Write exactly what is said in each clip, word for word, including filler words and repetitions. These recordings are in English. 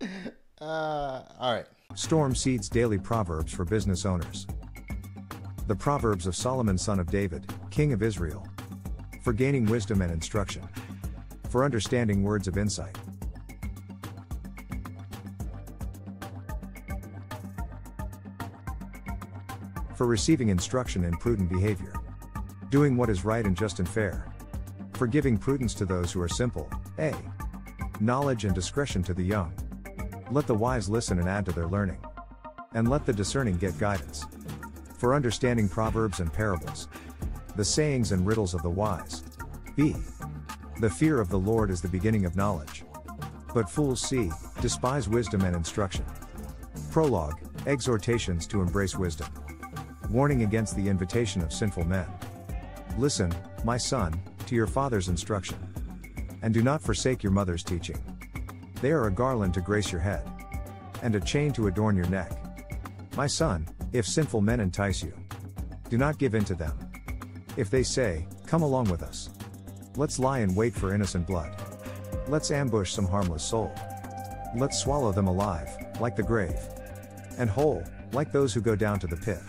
uh, all right. Storm Seed's Daily Proverbs for Business Owners. The Proverbs of Solomon, son of David, king of Israel. For gaining wisdom and instruction. For understanding words of insight. For receiving instruction in prudent behavior. Doing what is right and just and fair. For giving prudence to those who are simple. A. Knowledge and discretion to the young. Let the wise listen and add to their learning. And let the discerning get guidance. For understanding proverbs and parables. The sayings and riddles of the wise. B. The fear of the Lord is the beginning of knowledge. But fools C. despise wisdom and instruction. Prologue, exhortations to embrace wisdom. Warning against the invitation of sinful men. Listen, my son, to your father's instruction. And do not forsake your mother's teaching. They are a garland to grace your head. And a chain to adorn your neck. My son, if sinful men entice you, do not give in to them. If they say, come along with us. Let's lie in wait for innocent blood. Let's ambush some harmless soul. Let's swallow them alive, like the grave. And whole, like those who go down to the pit.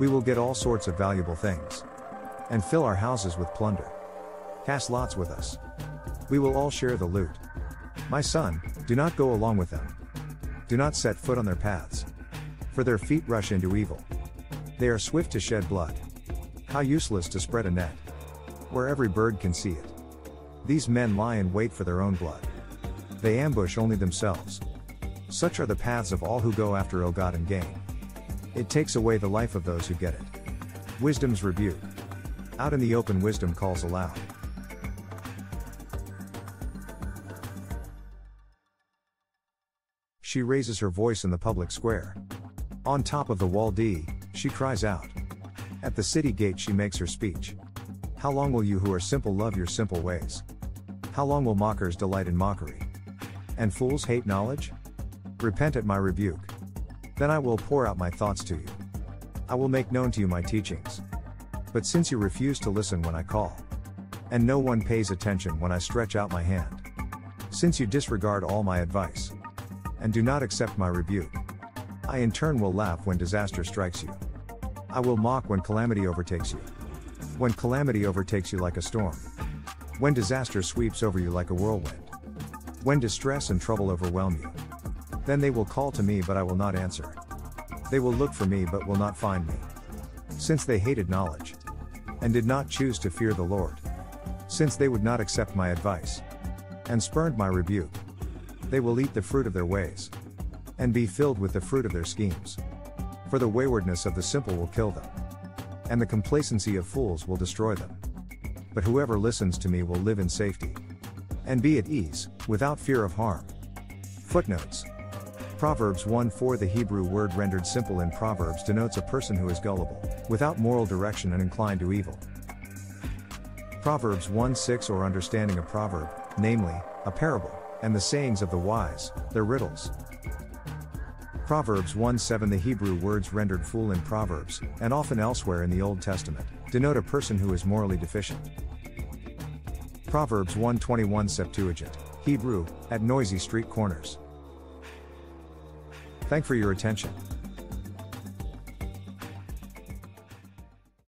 We will get all sorts of valuable things. And fill our houses with plunder. Cast lots with us. We will all share the loot. My son, do not go along with them. Do not set foot on their paths. For their feet rush into evil. They are swift to shed blood. How useless to spread a net, where every bird can see it. These men lie in wait for their own blood. They ambush only themselves. Such are the paths of all who go after ill-gotten gain. It takes away the life of those who get it. Wisdom's rebuke. Out in the open wisdom calls aloud. She raises her voice in the public square. On top of the wall D, she cries out. At the city gate she makes her speech. How long will you who are simple love your simple ways? How long will mockers delight in mockery? And fools hate knowledge? Repent at my rebuke. Then I will pour out my thoughts to you. I will make known to you my teachings. But since you refuse to listen when I call, and no one pays attention when I stretch out my hand, since you disregard all my advice, and do not accept my rebuke, I in turn will laugh when disaster strikes you. I will mock when calamity overtakes you. When calamity overtakes you like a storm. When disaster sweeps over you like a whirlwind. When distress and trouble overwhelm you. Then they will call to me, but I will not answer. They will look for me, but will not find me. Since they hated knowledge, and did not choose to fear the Lord. Since they would not accept my advice, and spurned my rebuke. They will eat the fruit of their ways, and be filled with the fruit of their schemes. For the waywardness of the simple will kill them, and the complacency of fools will destroy them. But whoever listens to me will live in safety, and be at ease, without fear of harm. Footnotes. Proverbs one four. The Hebrew word rendered simple in Proverbs denotes a person who is gullible, without moral direction and inclined to evil. Proverbs one six. Or understanding a proverb, namely, a parable, and the sayings of the wise, their riddles. Proverbs one seven. The Hebrew words rendered fool in Proverbs, and often elsewhere in the Old Testament, denote a person who is morally deficient. Proverbs one twenty-one. Septuagint, Hebrew, at noisy street corners. Thank you for your attention.